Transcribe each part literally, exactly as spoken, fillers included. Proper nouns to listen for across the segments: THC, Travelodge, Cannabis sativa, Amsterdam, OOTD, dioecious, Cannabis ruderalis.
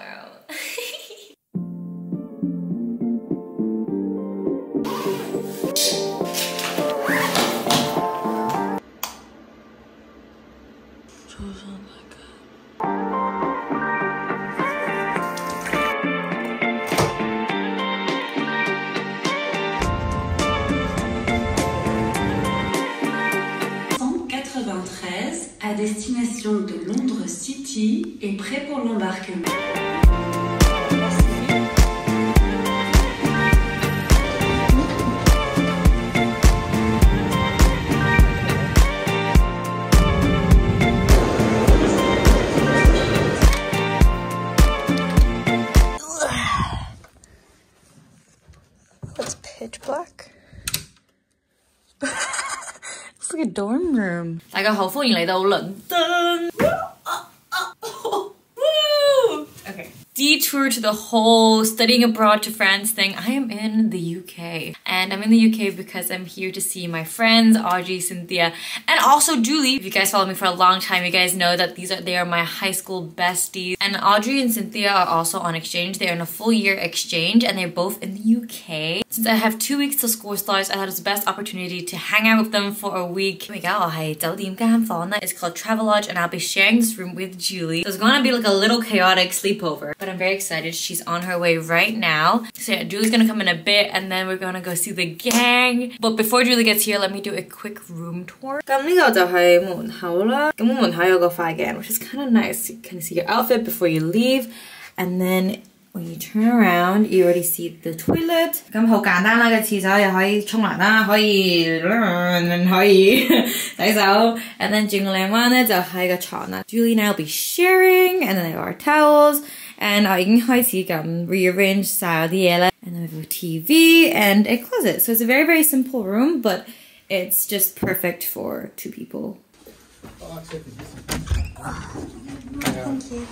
tomorrow. À destination de Londres City et prêt pour l'embarquement. That's pitch black. It's like a dorm room. 大家好，歡迎嚟到倫敦。Okay. Detour to the whole studying abroad to France thing. I am in the U K. And I'm in the U K because I'm here to see my friends, Audrey, Cynthia, and also Julie. If you guys follow me for a long time, you guys know that these are they are my high school besties. And Audrey and Cynthia are also on exchange. They are in a full year exchange and they're both in the U K. Since I have two weeks till school starts, I thought it was the best opportunity to hang out with them for a week. Oh my god, it's called Travelodge and I'll be sharing this room with Julie. So it's gonna be like a little chaotic sleepover. But I'm very excited. She's on her way right now. So yeah, Julie's gonna come in a bit and then we're gonna go see the gang. But before Julie gets here, let me do a quick room tour. Which is kind of nice. You can see your outfit before you leave. And then when you turn around, you already see the toilet. And then Julie and I will be sharing, and then there are towels. And I can rearrange the and then we have a T V and a closet. So it's a very, very simple room, but it's just perfect for two people. Oh, thank you.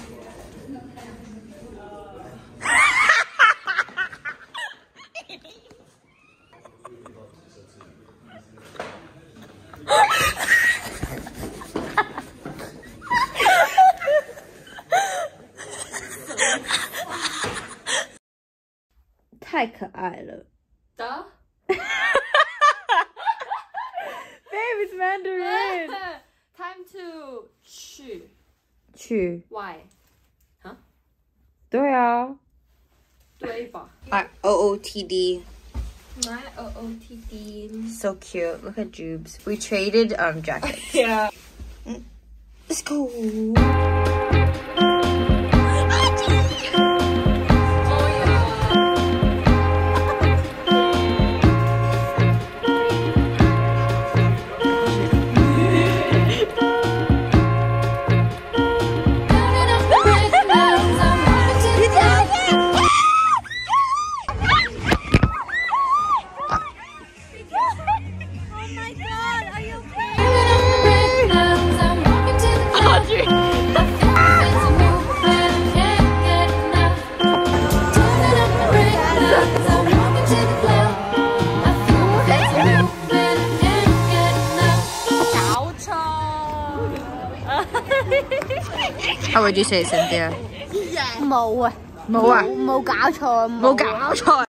Duh? Babe, it's Mandarin. Time to chew. Chew. Why? Huh? 对啊。对吧? My O O T D. My O O T D. So cute. Look at Jubes. We traded um jackets. Yeah. Let's go. How would you say it, Cynthia? Mo ah, mo ah, mo gao choi, mo gao choi.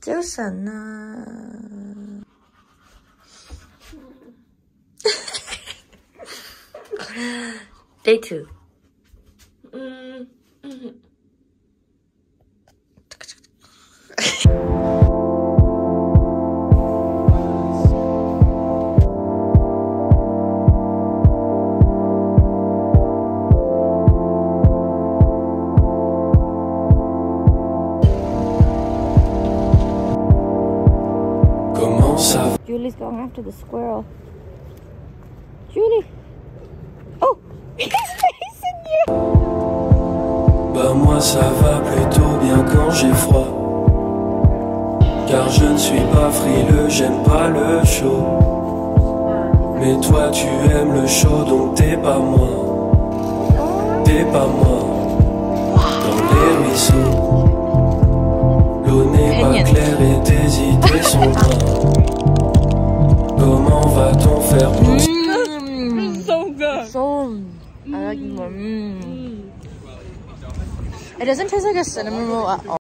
Jason ah. Day two. Mm. Julie's going after the squirrel. Julie! Oh! He's facing you! Bah, moi, ça va plutôt bien quand j'ai froid. Car je ne suis pas frileux, j'aime pas le chaud. Mais toi, tu aimes le chaud, donc t'es pas moi. T'es pas moi. Dans les ruisseaux, l'eau n'est pas claire et tes idées sont grandes. Comment va-t-on faire well. Mm. It's so good. It's so, mm. I like it more. Mm. Mm. It doesn't taste like a cinnamon roll at all.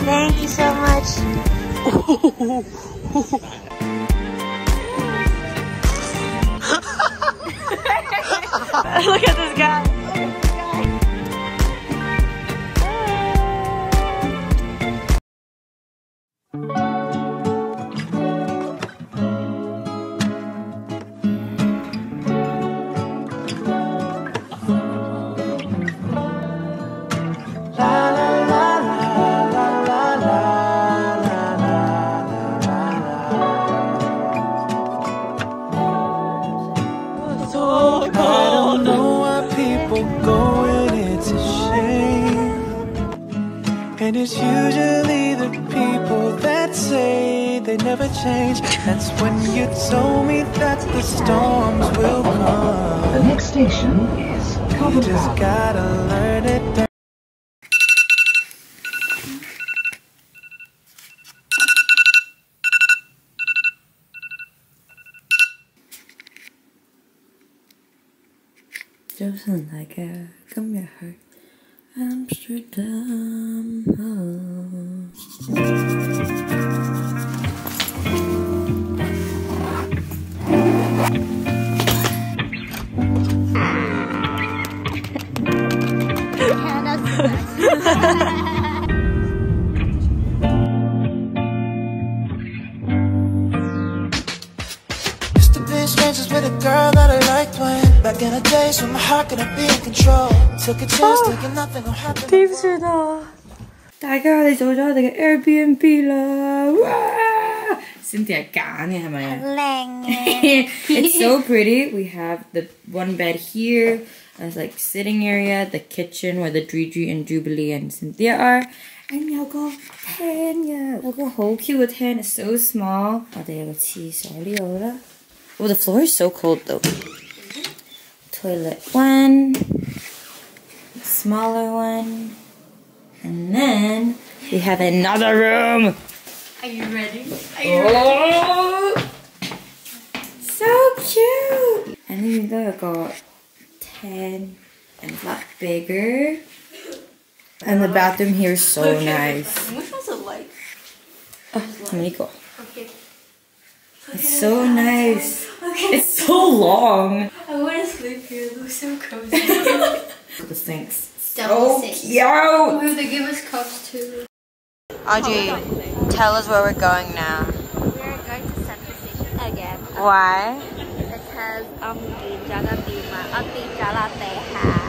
Thank you so much. Look at this guy. Doesn't like a come your heart, Amsterdam. Oh. Back in the days when my heart couldn't be in control. Took a chance, thinking nothing will happen. 대박이다. 다가와서 저저 되게 Airbnb라. 와! Cynthia 강해 하마야. It's so pretty. We have the one bed here. That's like sitting area, the kitchen where the Dree Dree and Jubilee and Cynthia are, 咁有個廳嘅，有個好 cute 嘅廳 ，it's so small。我哋有個廁所呢度啦。Oh, the floor is so cold though. Toilet one, smaller one, and then we have another room. Are you ready? Are you oh, ready? So cute. And then we got a tent and a lot bigger. And the bathroom here is so okay. nice. Which one's the light? Oh, let me go. Okay. It's so nice. Okay. It's so long. I want to sleep here. It looks so cozy. The sinks. Double so sinks. Cute. Oh, they give us cups too. Audrey, tell us where we're going now. We're going to Central Station again. Why? Because um, the Jala Bima, um, the Jala they have.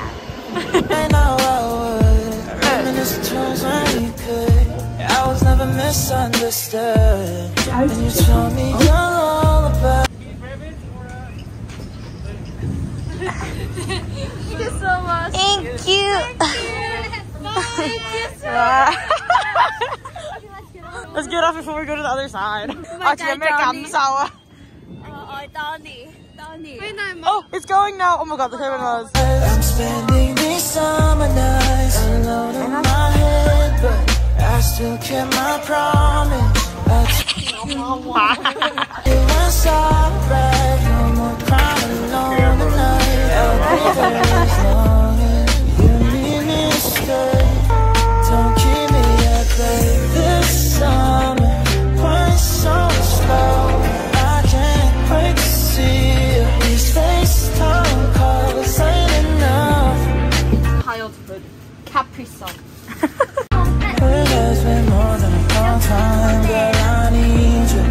I was never misunderstood. And you told me you're all about. Thank you so much. Thank you. Thank you. Bye. Let's get off before we go to the other side. Oh, it's going now. Oh my god, the heaven was. I'm spending these summer nights alone in my head, but I still kept my promise. Don't keep me at bay this summer. Why so slow? I can't wait to see you. These FaceTime calls ain't enough. Childhood Capri song. It's been more than a long time, girl, I need you.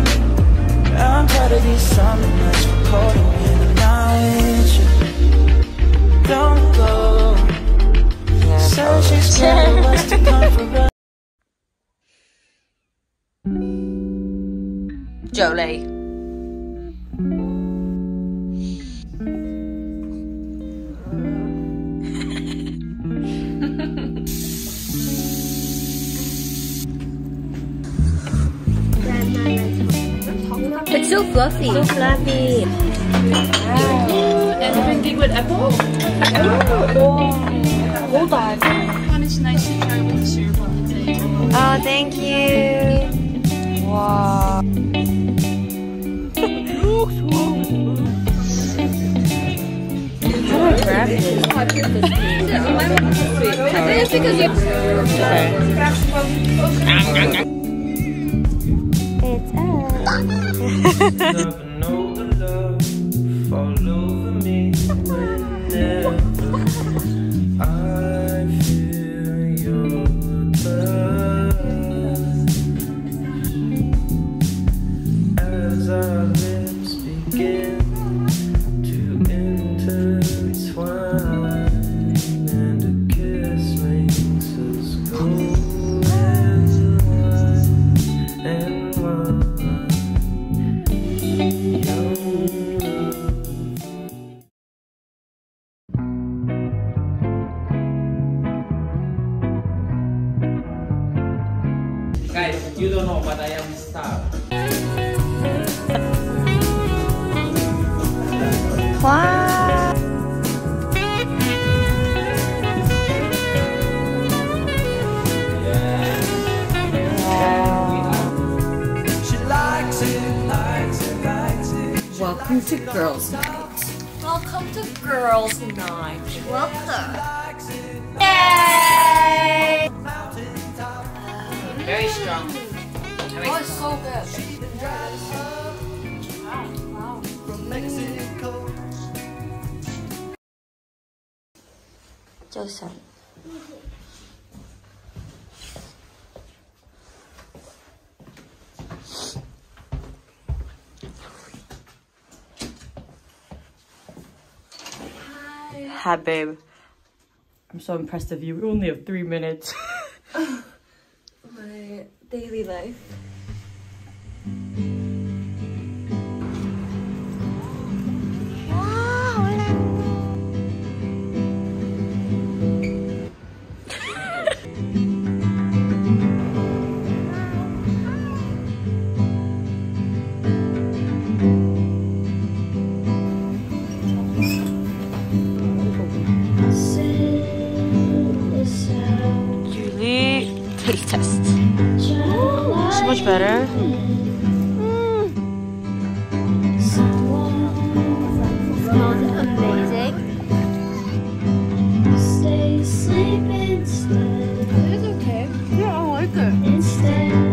I'm tired of these summer nights for holding me in the night. Don't go. Yeah, so she's scared of us to come forever. Jolie. It's so fluffy. So fluffy. Wow. And drinking with apple. Hold on. It's nice to try with the syrup on the table. Oh, thank you. Wow. I grab this. Oh, I picked this. I think it's because you. Okay. Know the love fall over me. I feel your touch as our lips begin to intertwine, and a kiss makes us go and and one. Guys, you don't know, but I am starved. Wow. Yeah. She likes it, likes it, likes it. Welcome to Girls Night. Welcome to Girls Night. Welcome. Yay! Very strong. Oh, it's so good. Wow, wow. From Mexico. Joseph. Hi. Hi, babe. I'm so impressed with you. We only have three minutes. My daily life. Wow. So much better. Mm. Smells amazing. Stay sleeping. It is okay. Yeah, I like it. Instead.